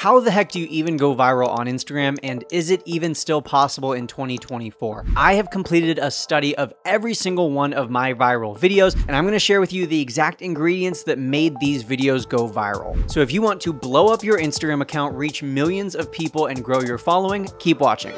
How the heck do you even go viral on Instagram, and is it even still possible in 2024? I have completed a study of every single one of my viral videos, and I'm gonna share with you the exact ingredients that made these videos go viral. So if you want to blow up your Instagram account, reach millions of people, and grow your following, keep watching.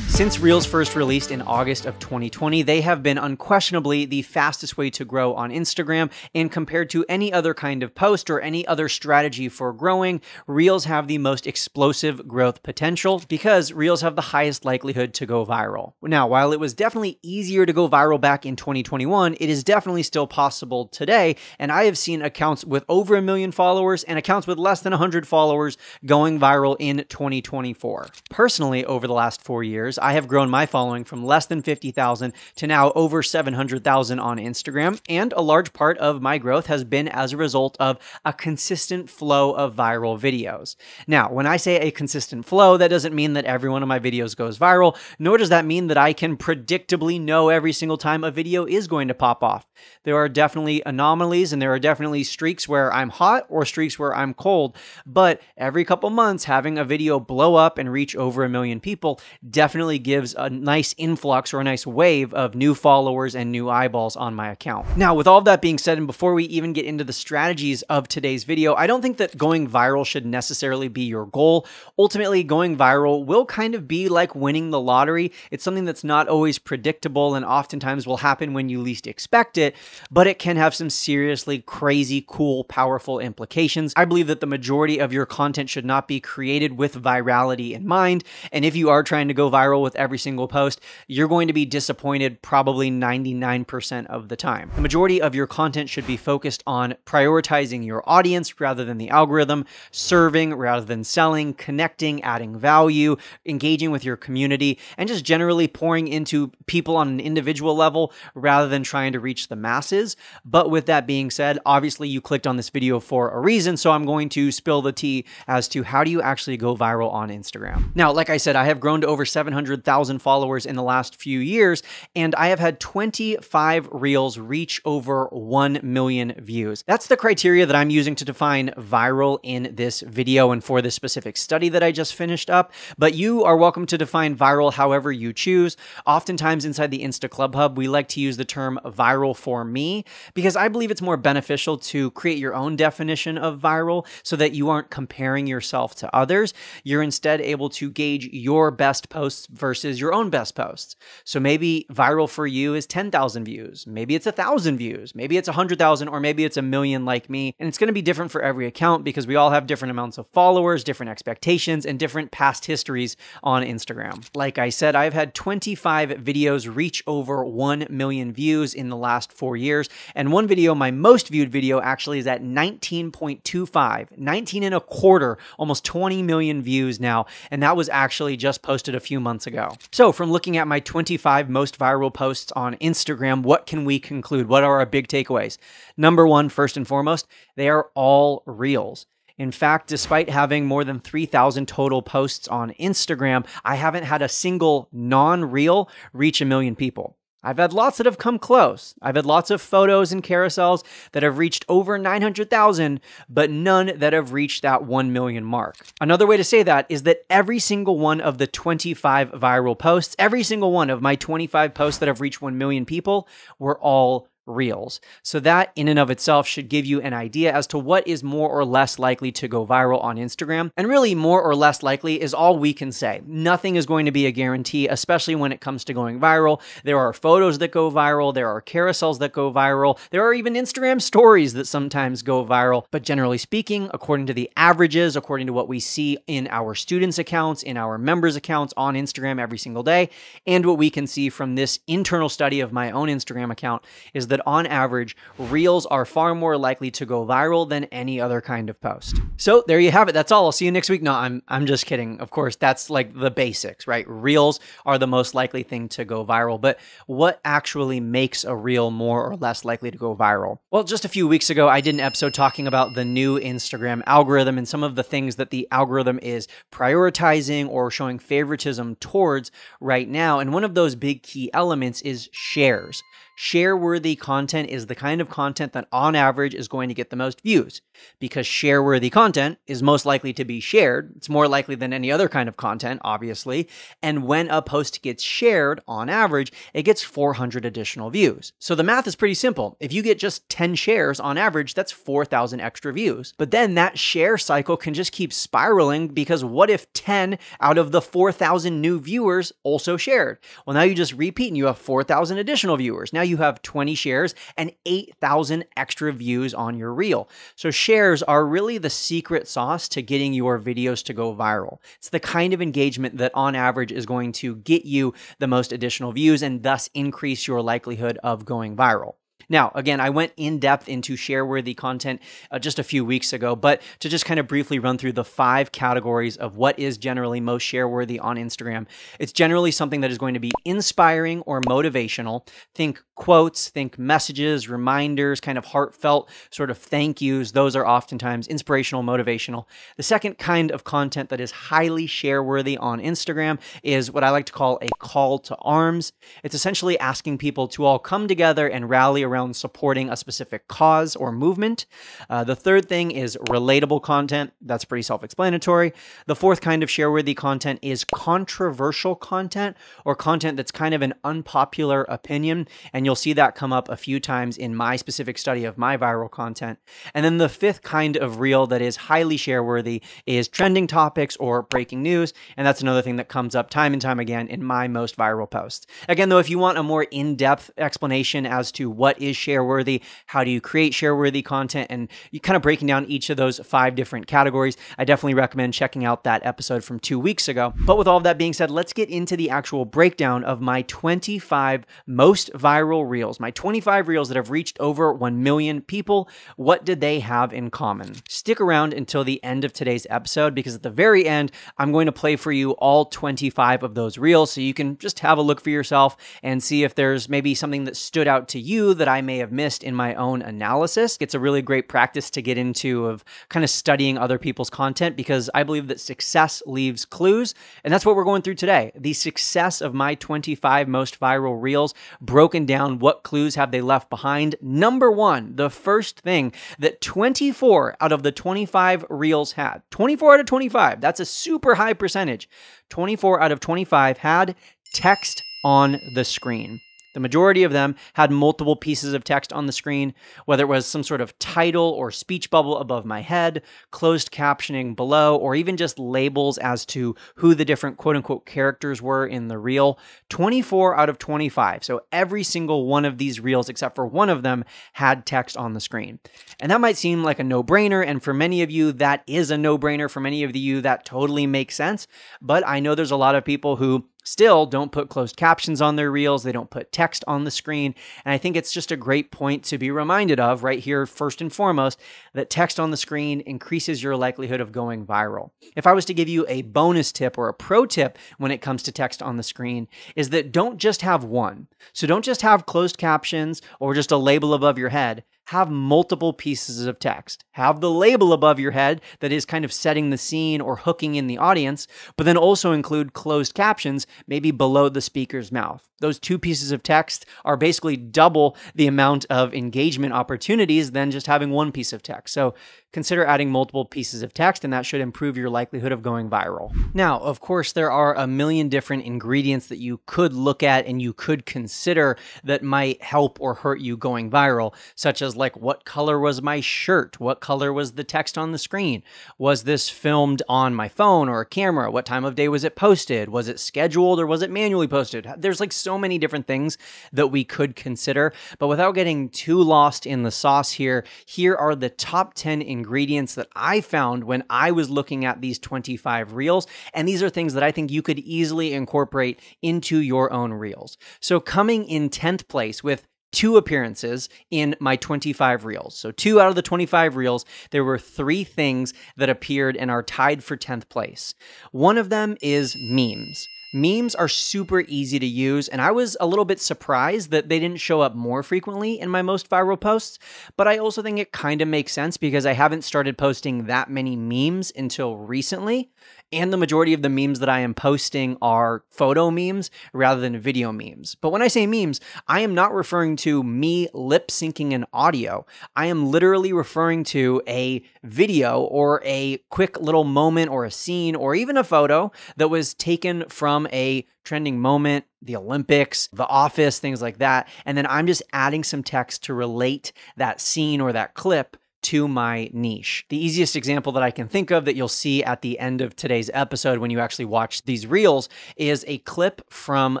Since Reels first released in August of 2020, they have been unquestionably the fastest way to grow on Instagram, and compared to any other kind of post or any other strategy for growing, Reels have the most explosive growth potential because Reels have the highest likelihood to go viral. Now, while it was definitely easier to go viral back in 2021, it is definitely still possible today, and I have seen accounts with over 1 million followers and accounts with less than 100 followers going viral in 2024. Personally, over the last 4 years, I have grown my following from less than 50,000 to now over 700,000 on Instagram, and a large part of my growth has been as a result of a consistent flow of viral videos. Now, when I say a consistent flow, that doesn't mean that every one of my videos goes viral, nor does that mean that I can predictably know every single time a video is going to pop off. There are definitely anomalies, and there are definitely streaks where I'm hot or streaks where I'm cold, but every couple months, having a video blow up and reach over 1 million people definitely gives a nice influx or a nice wave of new followers and new eyeballs on my account. Now, with all of that being said, and before we even get into the strategies of today's video, I don't think that going viral should necessarily be your goal. Ultimately, going viral will kind of be like winning the lottery. It's something that's not always predictable and oftentimes will happen when you least expect it, but it can have some seriously crazy, cool, powerful implications. I believe that the majority of your content should not be created with virality in mind, and if you are trying to go viral with every single post, you're going to be disappointed probably 99% of the time. The majority of your content should be focused on prioritizing your audience rather than the algorithm, serving rather than selling, connecting, adding value, engaging with your community, and just generally pouring into people on an individual level rather than trying to reach the masses. But with that being said, obviously you clicked on this video for a reason, so I'm going to spill the tea as to how do you actually go viral on Instagram. Now, like I said, I have grown to over 700,000 followers in the last few years, and I have had 25 Reels reach over 1 million views. That's the criteria that I'm using to define viral in this video and for this specific study that I just finished up, but you are welcome to define viral however you choose. Oftentimes inside the InstaClubHub, we like to use the term viral for me because I believe it's more beneficial to create your own definition of viral so that you aren't comparing yourself to others. You're instead able to gauge your best posts versus your own best posts. So maybe viral for you is 10,000 views. Maybe it's 1,000 views. Maybe it's 100,000, or maybe it's 1 million like me. And it's going to be different for every account because we all have different amounts of followers, different expectations, and different past histories on Instagram. Like I said, I've had 25 videos reach over 1 million views in the last 4 years. And one video, my most viewed video actually is at 19.25, 19 and a quarter, almost 20 million views now. And that was actually just posted a few months ago. So from looking at my 25 most viral posts on Instagram, what can we conclude? What are our big takeaways? Number one, first and foremost, they are all Reels. In fact, despite having more than 3,000 total posts on Instagram, I haven't had a single non-Reel reach 1 million people. I've had lots that have come close. I've had lots of photos and carousels that have reached over 900,000, but none that have reached that 1 million mark. Another way to say that is that every single one of the 25 viral posts, every single one of my 25 posts that have reached 1 million people were all Reels. So that in and of itself should give you an idea as to what is more or less likely to go viral on Instagram. And really, more or less likely is all we can say. Nothing is going to be a guarantee, especially when it comes to going viral. There are photos that go viral. There are carousels that go viral. There are even Instagram stories that sometimes go viral. But generally speaking, according to the averages, according to what we see in our students' accounts, in our members' accounts on Instagram every single day, and what we can see from this internal study of my own Instagram account is that on average, Reels are far more likely to go viral than any other kind of post. So there you have it. That's all. I'll see you next week. No, I'm just kidding. Of course, that's like the basics, right? Reels are the most likely thing to go viral. But what actually makes a Reel more or less likely to go viral? Well, just a few weeks ago, I did an episode talking about the new Instagram algorithm and some of the things that the algorithm is prioritizing or showing favoritism towards right now. And one of those big key elements is shares. Share-worthy content is the kind of content that on average is going to get the most views. because share-worthy content is most likely to be shared. It's more likely than any other kind of content, obviously. And when a post gets shared, on average, it gets 400 additional views. So the math is pretty simple. If you get just 10 shares on average, that's 4,000 extra views. But then that share cycle can just keep spiraling, because what if 10 out of the 4,000 new viewers also shared? Well, now you just repeat and you have 4,000 additional viewers. Now you have 20 shares and 8,000 extra views on your reel. So shares are really the secret sauce to getting your videos to go viral. It's the kind of engagement that on average is going to get you the most additional views and thus increase your likelihood of going viral. Now, again, I went in depth into share-worthy content just a few weeks ago, but to just kind of briefly run through the 5 categories of what is generally most share-worthy on Instagram, it's generally something that is going to be inspiring or motivational. Think quotes, think messages, reminders, kind of heartfelt sort of thank yous. Those are oftentimes inspirational, motivational. The second kind of content that is highly share-worthy on Instagram is what I like to call a call to arms. It's essentially asking people to all come together and rally around supporting a specific cause or movement. The third thing is relatable content. That's pretty self-explanatory. The fourth kind of share-worthy content is controversial content, or content that's kind of an unpopular opinion. And you'll see that come up a few times in my specific study of my viral content. And then the fifth kind of reel that is highly share-worthy is trending topics or breaking news. And that's another thing that comes up time and time again in my most viral posts. Again, though, if you want a more in-depth explanation as to what is share-worthy, how do you create share-worthy content, and you kind of breaking down each of those 5 different categories, I definitely recommend checking out that episode from 2 weeks ago. But with all of that being said, let's get into the actual breakdown of my 25 most viral reels, my 25 reels that have reached over 1 million people. What did they have in common? Stick around until the end of today's episode, because at the very end, I'm going to play for you all 25 of those reels, so you can just have a look for yourself and see if there's maybe something that stood out to you that I may have missed in my own analysis. It's a really great practice to get into of kind of studying other people's content, because I believe that success leaves clues. And that's what we're going through today. The success of my 25 most viral reels, broken down, what clues have they left behind. Number one, the first thing that 24 out of the 25 reels had, 24 out of 25, that's a super high percentage. 24 out of 25 had text on the screen. The majority of them had multiple pieces of text on the screen, whether it was some sort of title or speech bubble above my head, closed captioning below, or even just labels as to who the different quote-unquote characters were in the reel. 24 out of 25, so every single one of these reels except for one of them had text on the screen. And that might seem like a no-brainer, and for many of you, that is a no-brainer. For many of you, that totally makes sense, but I know there's a lot of people who still don't put closed captions on their reels. They don't put text on the screen. And I think it's just a great point to be reminded of right here, first and foremost, that text on the screen increases your likelihood of going viral. If I was to give you a bonus tip or a pro tip when it comes to text on the screen, is that don't just have one. So don't just have closed captions or just a label above your head. Have multiple pieces of text. Have the label above your head that is kind of setting the scene or hooking in the audience, but then also include closed captions, maybe below the speaker's mouth. Those 2 pieces of text are basically double the amount of engagement opportunities than just having one piece of text. So consider adding multiple pieces of text, and that should improve your likelihood of going viral. Now, of course, there are a million different ingredients that you could look at and you could consider that might help or hurt you going viral, such as like, what color was my shirt? What color was the text on the screen? Was this filmed on my phone or a camera? What time of day was it posted? Was it scheduled or was it manually posted? There's like so many different things that we could consider, but without getting too lost in the sauce here, here are the top 10 ingredients that I found when I was looking at these 25 reels. And these are things that I think you could easily incorporate into your own reels. So coming in 10th place with 2 appearances in my 25 reels. So 2 out of the 25 reels, there were 3 things that appeared and are tied for 10th place. One of them is memes. Memes are super easy to use, and I was a little bit surprised that they didn't show up more frequently in my most viral posts, but I also think it kind of makes sense because I haven't started posting that many memes until recently, and the majority of the memes that I am posting are photo memes rather than video memes. But when I say memes, I am not referring to me lip syncing an audio. I am literally referring to a video or a quick little moment or a scene or even a photo that was taken from a trending moment, the Olympics, The Office, things like that. And then I'm just adding some text to relate that scene or that clip to my niche. The easiest example that I can think of that you'll see at the end of today's episode when you actually watch these reels is a clip from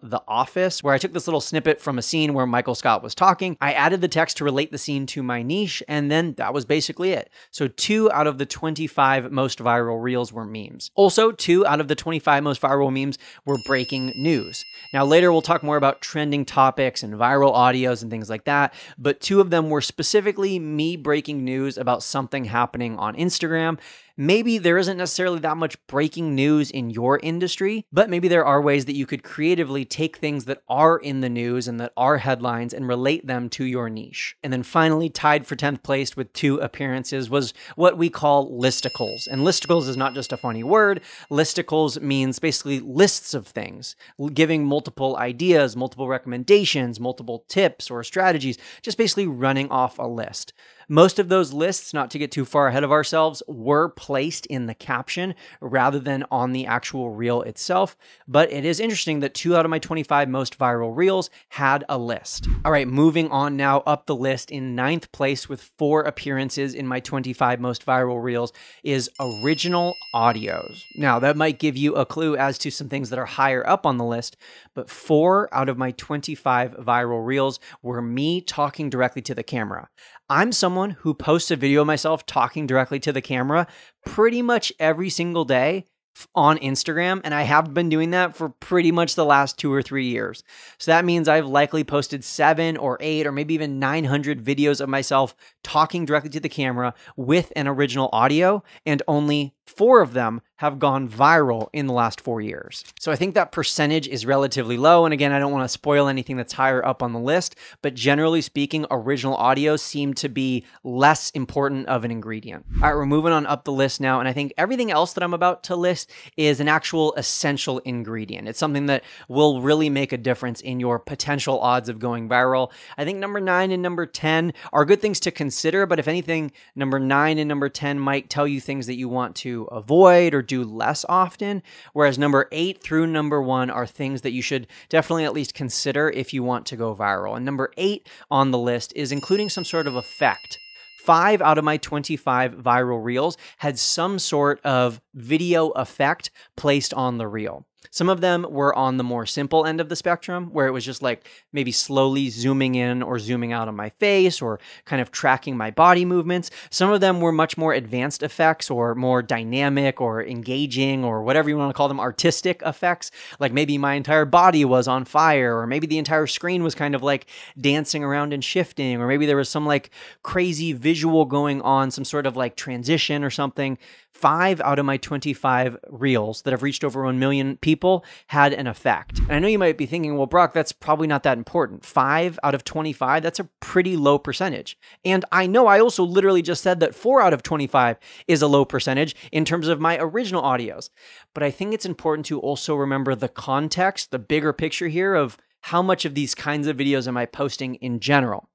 The Office where I took this little snippet from a scene where Michael Scott was talking. I added the text to relate the scene to my niche, and then that was basically it. So 2 out of the 25 most viral reels were memes. Also, 2 out of the 25 most viral memes were breaking news. Now later we'll talk more about trending topics and viral audios and things like that, but 2 of them were specifically me breaking news about something happening on Instagram. Maybe there isn't necessarily that much breaking news in your industry, but maybe there are ways that you could creatively take things that are in the news and that are headlines and relate them to your niche. And then finally, tied for 10th place with 2 appearances was what we call listicles. And listicles is not just a funny word. Listicles means basically lists of things, giving multiple ideas, multiple recommendations, multiple tips or strategies, just basically running off a list. Most of those lists, not to get too far ahead of ourselves, were placed in the caption rather than on the actual reel itself. But it is interesting that 2 out of my 25 most viral reels had a list. All right, moving on now up the list in 9th place with 4 appearances in my 25 most viral reels is original audios. Now that might give you a clue as to some things that are higher up on the list, but 4 out of my 25 viral reels were me talking directly to the camera. I'm someone who posts a video of myself talking directly to the camera pretty much every single day on Instagram, and I have been doing that for pretty much the last 2 or 3 years. So that means I've likely posted 7 or 8 or maybe even 900 videos of myself talking directly to the camera with an original audio, and only 4 of them have gone viral in the last 4 years. So I think that percentage is relatively low. And again, I don't want to spoil anything that's higher up on the list, but generally speaking, original audio seemed to be less important of an ingredient. All right, we're moving on up the list now. And I think everything else that I'm about to list is an actual essential ingredient. It's something that will really make a difference in your potential odds of going viral. I think number 9 and number 10 are good things to consider, but if anything, number 9 and number 10 might tell you things that you want to avoid or do less often, whereas number 8 through number 1 are things that you should definitely at least consider if you want to go viral. And number 8 on the list is including some sort of effect. 5 out of my 25 viral reels had some sort of video effect placed on the reel. Some of them were on the more simple end of the spectrum, where it was just like maybe slowly zooming in or zooming out on my face or kind of tracking my body movements. Some of them were much more advanced effects or more dynamic or engaging or whatever you want to call them, artistic effects. Like maybe my entire body was on fire, or maybe the entire screen was kind of like dancing around and shifting, or maybe there was some like crazy visual going on, some sort of like transition or something. 5 out of my 25 reels that have reached over 1 million people had an effect. And I know you might be thinking, well, Brock, that's probably not that important. 5 out of 25, that's a pretty low percentage. And I know I also literally just said that 4 out of 25 is a low percentage in terms of my original audios. But I think it's important to also remember the context, the bigger picture here of how much of these kinds of videos am I posting in general.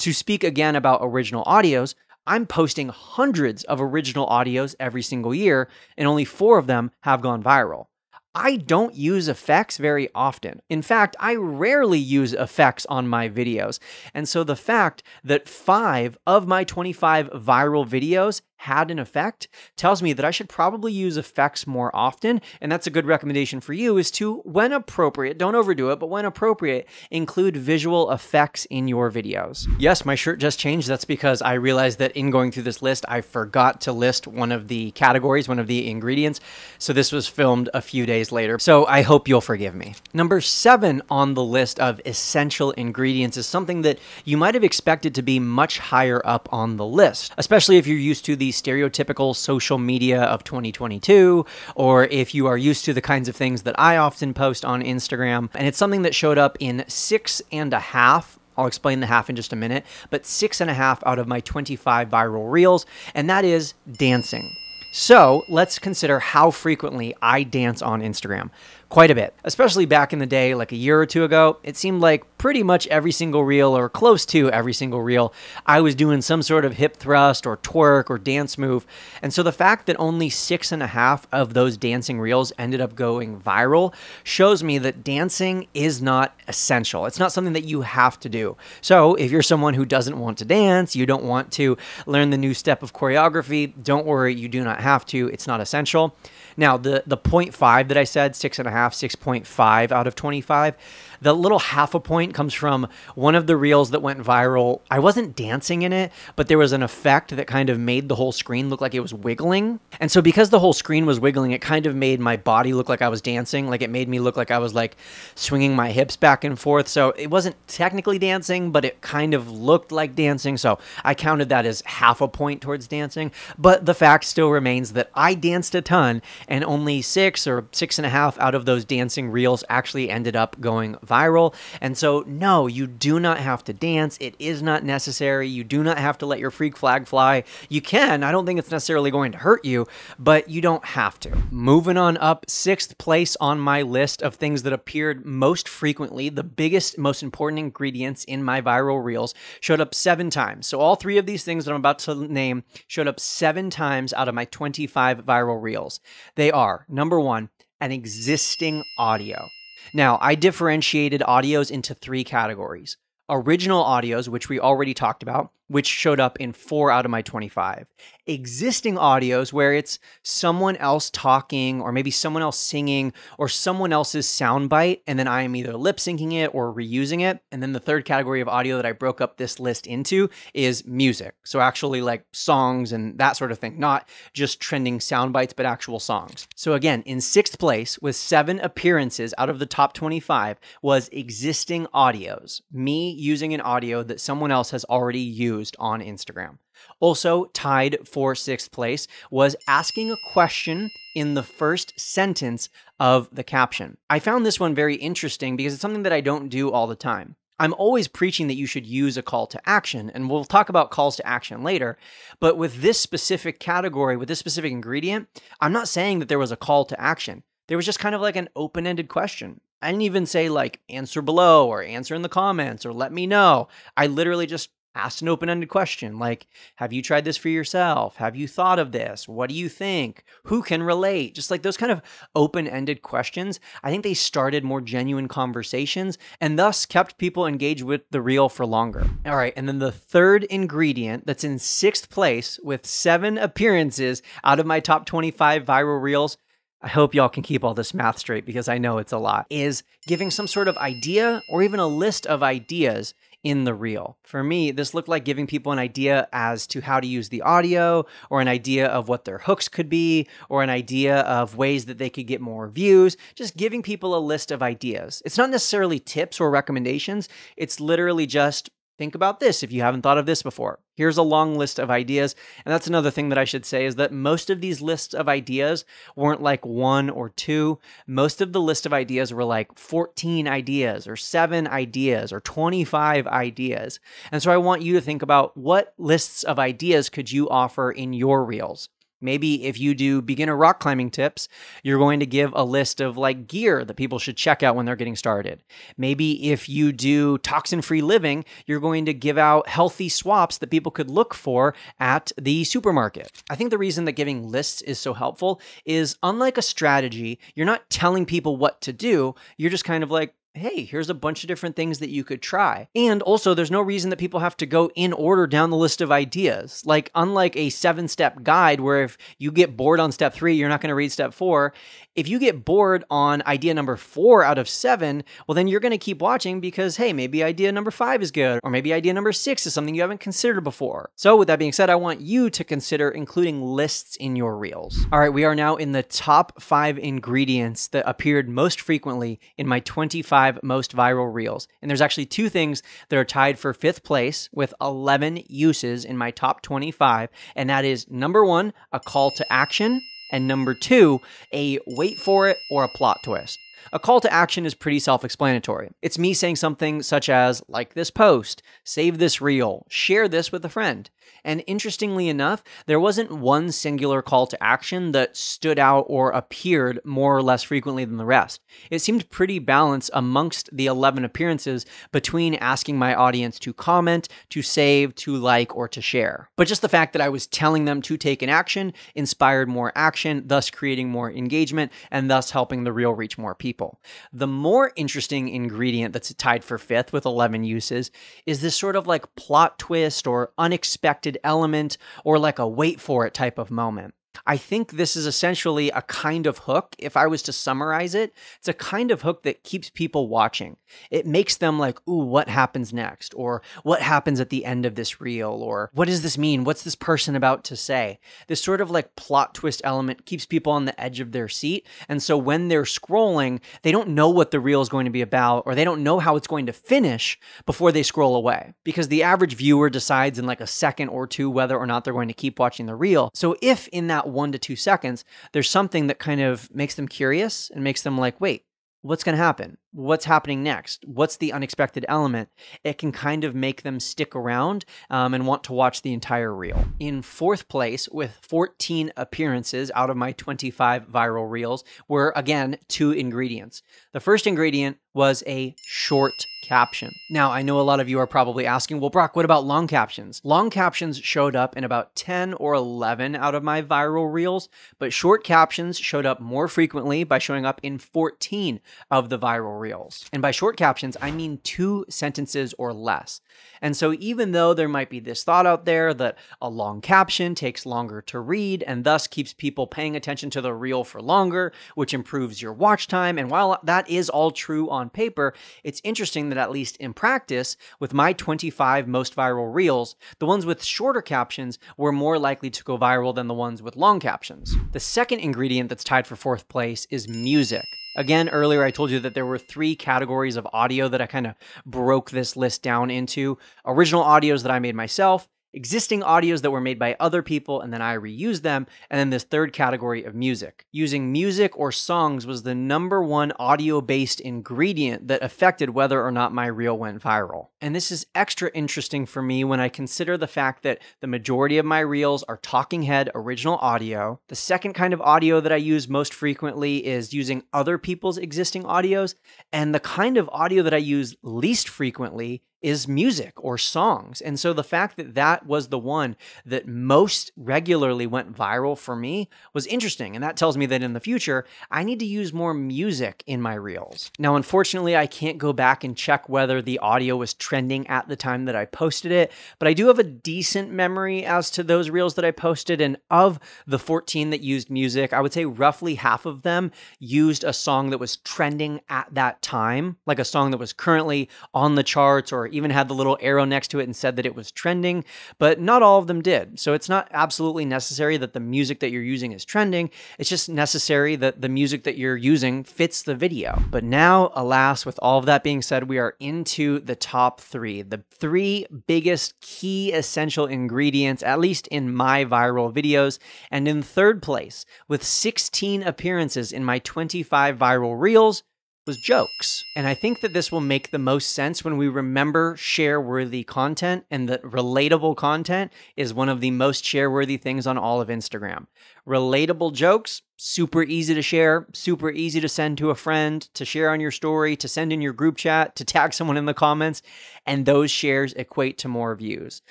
To speak again about original audios, I'm posting hundreds of original audios every single year, and only 4 of them have gone viral. I don't use effects very often. In fact, I rarely use effects on my videos. And so the fact that 5 of my 25 viral videos had an effect tells me that I should probably use effects more often. And that's a good recommendation for you, is to, when appropriate, don't overdo it, but when appropriate, include visual effects in your videos. Yes, my shirt just changed. That's because I realized that in going through this list, I forgot to list one of the categories, one of the ingredients. So this was filmed a few days later. So I hope you'll forgive me. Number 7 on the list of essential ingredients is something that you might have expected to be much higher up on the list, especially if you're used to the stereotypical social media of 2022, or if you are used to the kinds of things that I often post on Instagram. And it's something that showed up in 6.5, I'll explain the half in just a minute, but 6.5 out of my 25 viral reels, and that is dancing. So let's consider how frequently I dance on Instagram. Quite a bit, especially back in the day, like a year or two ago. It seemed like pretty much every single reel, or close to every single reel, I was doing some sort of hip thrust or twerk or dance move. And so the fact that only 6.5 of those dancing reels ended up going viral shows me that dancing is not essential. It's not something that you have to do. So if you're someone who doesn't want to dance, you don't want to learn the new step of choreography, don't worry, you do not have to. It's not essential. Now, the 0.5 that I said, 6.5, 6.5 out of 25. The little half a point comes from one of the reels that went viral. I wasn't dancing in it, but there was an effect that kind of made the whole screen look like it was wiggling. And so because the whole screen was wiggling, it kind of made my body look like I was dancing. Like, it made me look like I was like swinging my hips back and forth. So it wasn't technically dancing, but it kind of looked like dancing. So I counted that as half a point towards dancing. But the fact still remains that I danced a ton, and only 6 or 6.5 out of those dancing reels actually ended up going viral. And so no, you do not have to dance. It is not necessary. You do not have to let your freak flag fly. You can. I don't think it's necessarily going to hurt you, but you don't have to. Moving on up, 6th place on my list of things that appeared most frequently, the biggest, most important ingredients in my viral reels showed up 7 times. So all 3 of these things that I'm about to name showed up 7 times out of my 25 viral reels. They are, number 1, an existing audio. Now, I differentiated audios into 3 categories. Original audios, which we already talked about, which showed up in 4 out of my 25. Existing audios, where it's someone else talking, or maybe someone else singing, or someone else's soundbite, and then I am either lip syncing it or reusing it. And then the 3rd category of audio that I broke up this list into is music. So actually like songs and that sort of thing, not just trending soundbites, but actual songs. So again, in 6th place with 7 appearances out of the top 25 was existing audios, me using an audio that someone else has already used on Instagram. Also tied for 6th place was asking a question in the first sentence of the caption. I found this one very interesting because it's something that I don't do all the time. I'm always preaching that you should use a call to action, and we'll talk about calls to action later, but with this specific category, with this specific ingredient, I'm not saying that there was a call to action. There was just kind of like an open-ended question. I didn't even say like answer below or answer in the comments or let me know. I literally just asked an open-ended question like, have you tried this for yourself? Have you thought of this? What do you think? Who can relate? Just like those kind of open-ended questions. I think they started more genuine conversations and thus kept people engaged with the reel for longer. All right, and then the 3rd ingredient that's in 6th place with 7 appearances out of my top 25 viral reels, I hope y'all can keep all this math straight because I know it's a lot, is giving some sort of idea or even a list of ideas in the reel. For me, this looked like giving people an idea as to how to use the audio, or an idea of what their hooks could be, or an idea of ways that they could get more views, just giving people a list of ideas. It's not necessarily tips or recommendations. It's literally just, think about this if you haven't thought of this before. Here's a long list of ideas. And that's another thing that I should say is that most of these lists of ideas weren't like 1 or 2. Most of the list of ideas were like 14 ideas or 7 ideas or 25 ideas. And so I want you to think about what lists of ideas could you offer in your reels. Maybe if you do beginner rock climbing tips, you're going to give a list of like gear that people should check out when they're getting started. Maybe if you do toxin-free living, you're going to give out healthy swaps that people could look for at the supermarket. I think the reason that giving lists is so helpful is, unlike a strategy, you're not telling people what to do. You're just kind of like, hey, here's a bunch of different things that you could try. And also, there's no reason that people have to go in order down the list of ideas. Like, unlike a 7-step guide where if you get bored on step 3, you're not going to read step 4. If you get bored on idea number 4 out of 7, well, then you're going to keep watching because, hey, maybe idea number 5 is good, or maybe idea number 6 is something you haven't considered before. So with that being said, I want you to consider including lists in your reels. All right, we are now in the top 5 ingredients that appeared most frequently in my 25 most viral reels. And there's actually 2 things that are tied for 5th place with 11 uses in my top 25. And that is, number 1, a call to action, and number 2, a wait for it or a plot twist. A call to action is pretty self-explanatory. It's me saying something such as, like this post, save this reel, share this with a friend. And interestingly enough, there wasn't one singular call to action that stood out or appeared more or less frequently than the rest. It seemed pretty balanced amongst the 11 appearances between asking my audience to comment, to save, to like, or to share. But just the fact that I was telling them to take an action inspired more action, thus creating more engagement and thus helping the reel reach more people. The more interesting ingredient that's tied for fifth with 11 uses is this sort of like plot twist or unexpected element or like a wait for it type of moment. I think this is essentially a kind of hook. If I was to summarize it, it's a kind of hook that keeps people watching. It makes them like, ooh, what happens next? Or what happens at the end of this reel? Or what does this mean? What's this person about to say? This sort of like plot twist element keeps people on the edge of their seat. And so when they're scrolling, they don't know what the reel is going to be about, or they don't know how it's going to finish before they scroll away. Because the average viewer decides in like a second or two whether or not they're going to keep watching the reel. So if in that 1 to 2 seconds, there's something that kind of makes them curious and makes them like, wait, what's going to happen? What's happening next? What's the unexpected element? It can kind of make them stick around and want to watch the entire reel. In fourth place, with 14 appearances out of my 25 viral reels, were again 2 ingredients. The first ingredient was a short caption. Now, I know a lot of you are probably asking, well, Brock, what about long captions? Long captions showed up in about 10 or 11 out of my viral reels, but short captions showed up more frequently by showing up in 14 of the viral reels. And by short captions, I mean 2 sentences or less. And so even though there might be this thought out there that a long caption takes longer to read and thus keeps people paying attention to the reel for longer, which improves your watch time, and while that is all true on paper, it's interesting that at least in practice, with my 25 most viral reels, the ones with shorter captions were more likely to go viral than the ones with long captions. The second ingredient that's tied for fourth place is music. Again, earlier I told you that there were 3 categories of audio that I kind of broke this list down into. Original audios that I made myself, existing audios that were made by other people and then I reused them, and then this third category of music. Using music or songs was the #1 audio-based ingredient that affected whether or not my reel went viral. And this is extra interesting for me when I consider the fact that the majority of my reels are talking head original audio. The second kind of audio that I use most frequently is using other people's existing audios, and the kind of audio that I use least frequently is music or songs. And so the fact that that was the one that most regularly went viral for me was interesting. And that tells me that in the future, I need to use more music in my reels. Now, unfortunately, I can't go back and check whether the audio was trending at the time that I posted it, but I do have a decent memory as to those reels that I posted. And of the 14 that used music, I would say roughly half of them used a song that was trending at that time, like a song that was currently on the charts or even had the little arrow next to it and said that it was trending, but not all of them did. So it's not absolutely necessary that the music that you're using is trending. It's just necessary that the music that you're using fits the video. But now, alas, with all of that being said, we are into the top 3, the 3 biggest key essential ingredients, at least in my viral videos. And in third place, with 16 appearances in my 25 viral reels, was jokes. And I think that this will make the most sense when we remember share-worthy content, and that relatable content is one of the most share-worthy things on all of Instagram. Relatable jokes, super easy to share, super easy to send to a friend, to share on your story, to send in your group chat, to tag someone in the comments, and those shares equate to more views.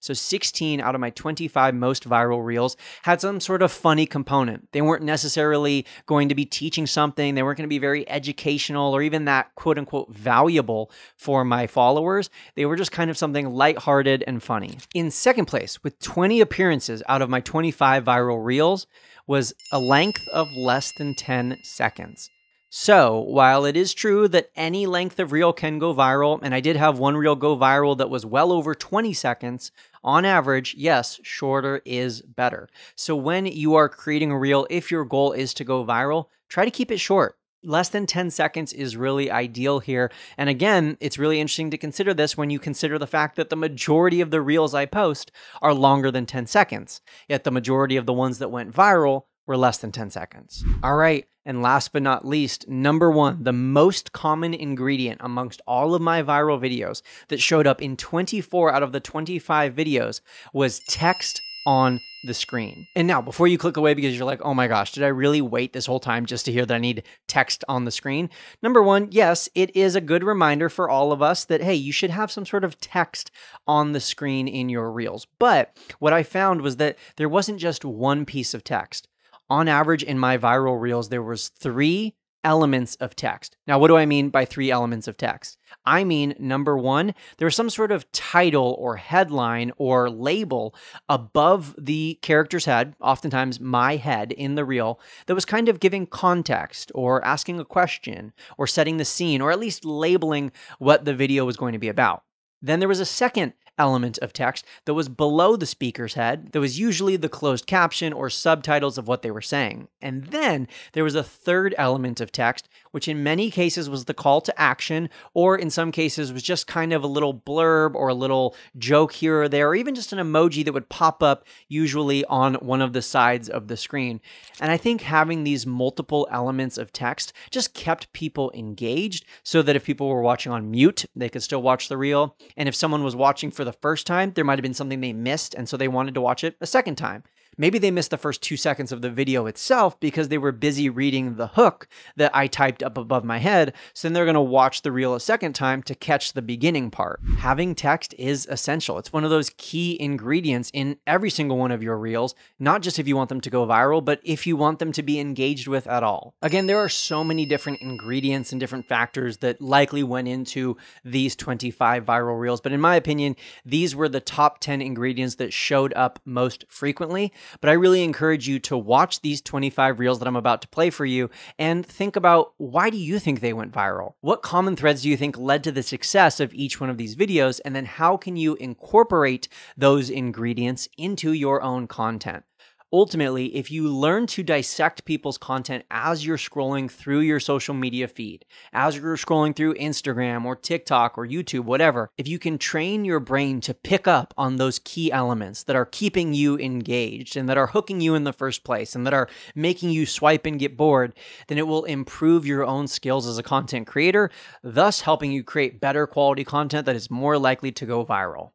So 16 out of my 25 most viral reels had some sort of funny component. They weren't necessarily going to be teaching something, they weren't going to be very educational or even that quote-unquote valuable for my followers. They were just kind of something lighthearted and funny. In second place, with 20 appearances out of my 25 viral reels, was a length of less than 10 seconds. So while it is true that any length of reel can go viral, and I did have one reel go viral that was well over 20 seconds, on average, yes, shorter is better. So when you are creating a reel, if your goal is to go viral, try to keep it short. Less than 10 seconds is really ideal here. And again, it's really interesting to consider this when you consider the fact that the majority of the reels I post are longer than 10 seconds, yet the majority of the ones that went viral were less than 10 seconds. All right, and last but not least, number one, the most common ingredient amongst all of my viral videos that showed up in 24 out of the 25 videos was text on the screen. And now before you click away because you're like, oh my gosh, did I really wait this whole time just to hear that I need text on the screen? Number one, yes, it is a good reminder for all of us that, hey, you should have some sort of text on the screen in your Reels. But what I found was that there wasn't just one piece of text. On average in my viral Reels, there was 3 elements of text. Now, what do I mean by 3 elements of text? I mean, number one, there's some sort of title or headline or label above the character's head, oftentimes my head in the reel, that was kind of giving context or asking a question or setting the scene or at least labeling what the video was going to be about. Then there was a second element of text that was below the speaker's head, that was usually the closed caption or subtitles of what they were saying. And then there was a third element of text, which in many cases was the call to action, or in some cases was just kind of a little blurb or a little joke here or there, or even just an emoji that would pop up usually on one of the sides of the screen. And I think having these multiple elements of text just kept people engaged so that if people were watching on mute, they could still watch the reel. And if someone was watching for the first time, there might have been something they missed, and so they wanted to watch it a second time. Maybe they missed the first 2 seconds of the video itself because they were busy reading the hook that I typed up above my head, so then they're going to watch the reel a second time to catch the beginning part. Having text is essential. It's one of those key ingredients in every single one of your reels, not just if you want them to go viral, but if you want them to be engaged with at all. Again, there are so many different ingredients and different factors that likely went into these 25 viral reels, but in my opinion, these were the top 10 ingredients that showed up most frequently. But I really encourage you to watch these 25 reels that I'm about to play for you and think about, why do you think they went viral? What common threads do you think led to the success of each one of these videos? And then how can you incorporate those ingredients into your own content? Ultimately, if you learn to dissect people's content as you're scrolling through your social media feed, as you're scrolling through Instagram or TikTok or YouTube, whatever, if you can train your brain to pick up on those key elements that are keeping you engaged and that are hooking you in the first place and that are making you swipe and get bored, then it will improve your own skills as a content creator, thus helping you create better quality content that is more likely to go viral.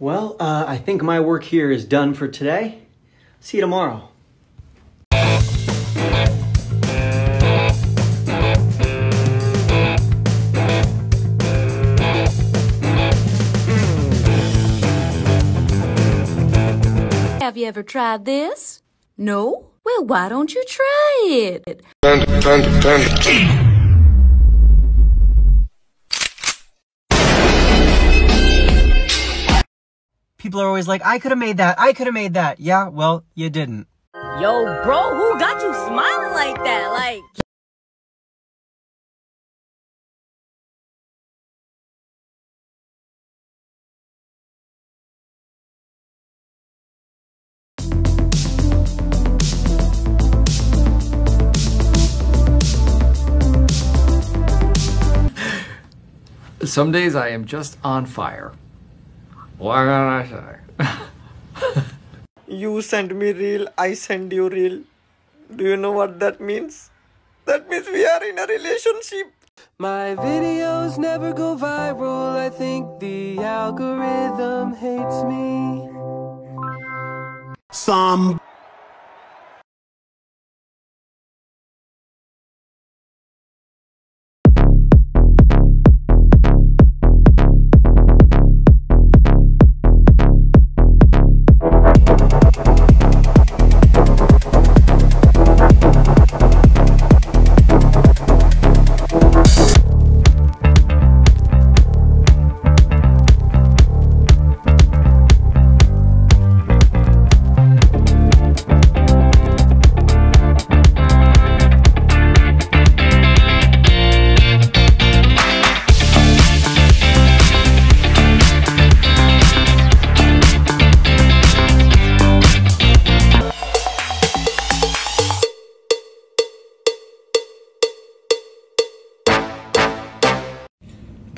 Well, I think my work here is done for today. See you tomorrow. Have you ever tried this? No? Well, why don't you try it? People are always like, I could have made that, I could have made that. Yeah, well, you didn't. Yo, bro, who got you smiling like that? Like... Some days I am just on fire. What can I say? You send me reel, I send you reel. Do you know what that means? That means we are in a relationship. My videos never go viral. I think the algorithm hates me. Some...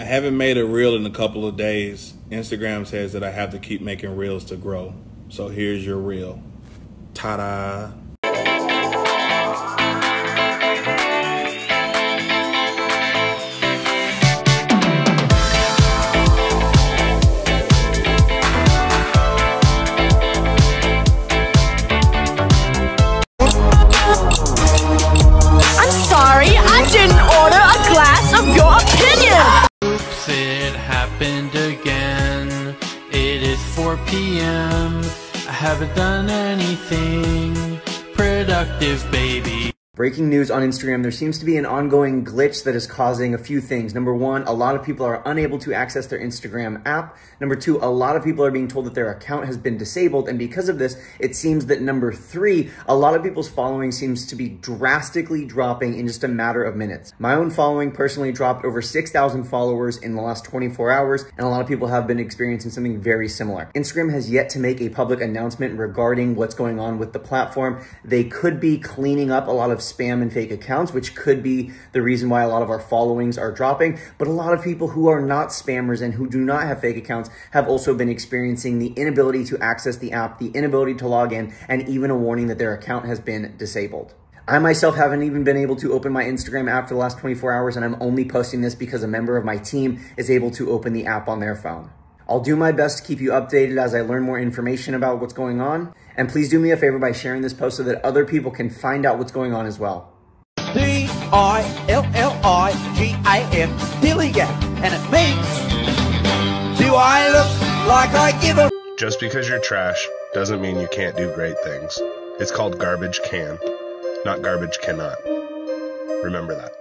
I haven't made a reel in a couple of days. Instagram says that I have to keep making reels to grow. So here's your reel. Ta-da. p.m. I haven't done anything productive, baby. Breaking news on Instagram, there seems to be an ongoing glitch that is causing a few things. Number one, a lot of people are unable to access their Instagram app. Number two, a lot of people are being told that their account has been disabled. And because of this, it seems that number three, a lot of people's following seems to be drastically dropping in just a matter of minutes. My own following personally dropped over 6,000 followers in the last 24 hours. And a lot of people have been experiencing something very similar. Instagram has yet to make a public announcement regarding what's going on with the platform. They could be cleaning up a lot of spam and fake accounts, which could be the reason why a lot of our followings are dropping. But a lot of people who are not spammers and who do not have fake accounts have also been experiencing the inability to access the app, the inability to log in, and even a warning that their account has been disabled. I myself haven't even been able to open my Instagram app for the last 24 hours, and I'm only posting this because a member of my team is able to open the app on their phone. I'll do my best to keep you updated as I learn more information about what's going on. And please do me a favor by sharing this post so that other people can find out what's going on as well. D-I-L-L-I-G-A-M, Dilligan, and it means, do I look like I give a... Just because you're trash doesn't mean you can't do great things. It's called garbage can, not garbage cannot. Remember that.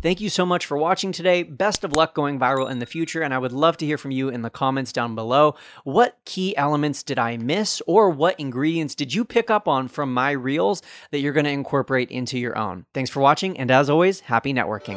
Thank you so much for watching today. Best of luck going viral in the future, and I would love to hear from you in the comments down below. What key elements did I miss, or what ingredients did you pick up on from my reels that you're going to incorporate into your own? Thanks for watching, and as always, happy networking.